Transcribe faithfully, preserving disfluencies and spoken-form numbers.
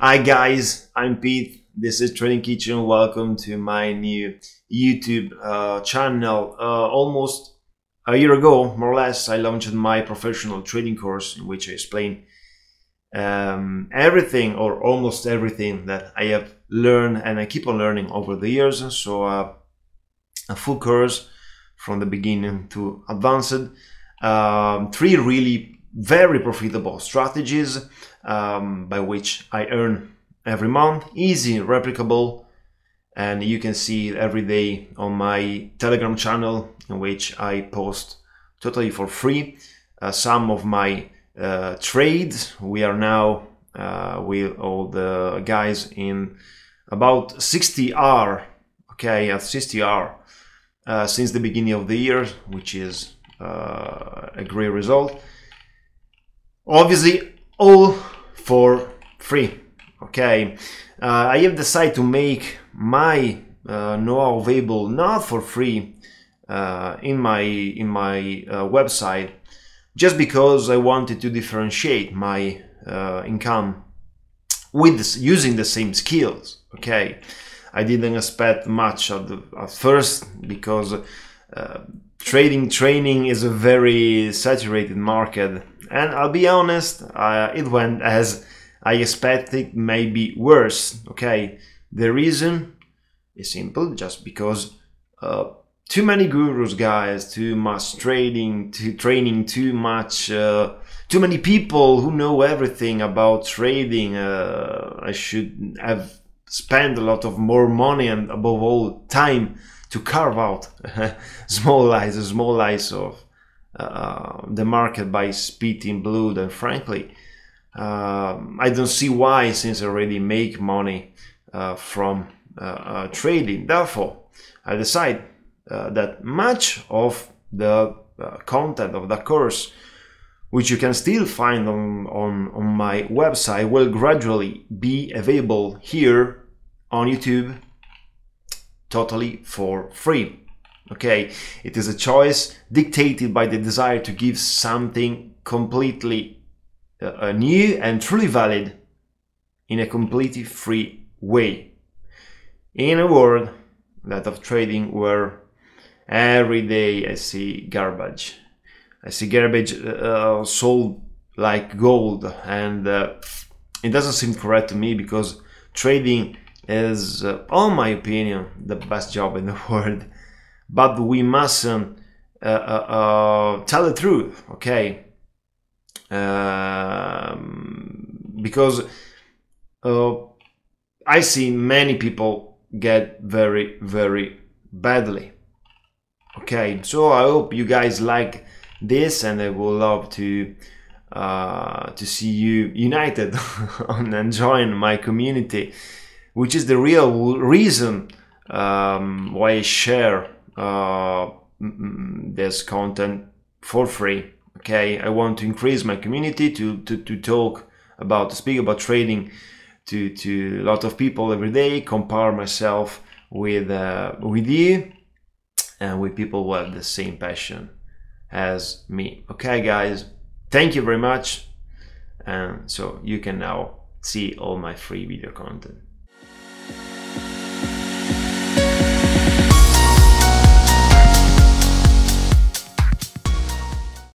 Hi guys, I'm Pete. This is Trading Kitchen. Welcome to my new YouTube uh, channel. Uh, almost a year ago, more or less, I launched my professional trading course in which I explain um, everything or almost everything that I have learned and I keep on learning over the years. So uh, a full course from the beginning to advanced. Um, three really very profitable strategies um, by which I earn every month, easy, replicable, and you can see every day on my Telegram channel, in which I post totally for free uh, some of my uh, trades. We are now uh, with all the guys in about sixty R, okay, at sixty R uh, since the beginning of the year, which is uh, a great result. Obviously, all for free, okay? Uh, I have decided to make my uh, know-how available not for free uh, in my in my uh, website, just because I wanted to differentiate my uh, income with this, using the same skills, okay? I didn't expect much at, the, at first, because uh, trading training is a very saturated market. And I'll be honest, uh, it went as I expected, maybe worse, okay? The reason is simple, just because uh, too many gurus, guys, too much trading, too training, too much, uh, too many people who know everything about trading. Uh, I should have spent a lot of more money and above all time to carve out small eyes, small eyes of Uh, the market by spitting blood, and frankly uh, I don't see why, since I already make money uh, from uh, uh, trading. Therefore I decide uh, that much of the uh, content of the course, which you can still find on, on, on my website, will gradually be available here on YouTube totally for free. Okay, it is a choice dictated by the desire to give something completely uh, new and truly valid in a completely free way. In a world, that of trading, where every day I see garbage. I see garbage uh, sold like gold, and uh, it doesn't seem correct to me, because trading is, uh, in my opinion, the best job in the world. But we mustn't uh, uh, uh, tell the truth, okay? Uh, because uh, I see many people get very, very badly, okay? So I hope you guys like this, and I would love to uh, to see you united on and join my community, which is the real reason um, why I share Uh, this content for free, okay? I want to increase my community, to, to, to talk about, to speak about trading to, to a lot of people every day, compare myself with, uh, with you and with people who have the same passion as me. Okay, guys, thank you very much. And um, so you can now see all my free video content.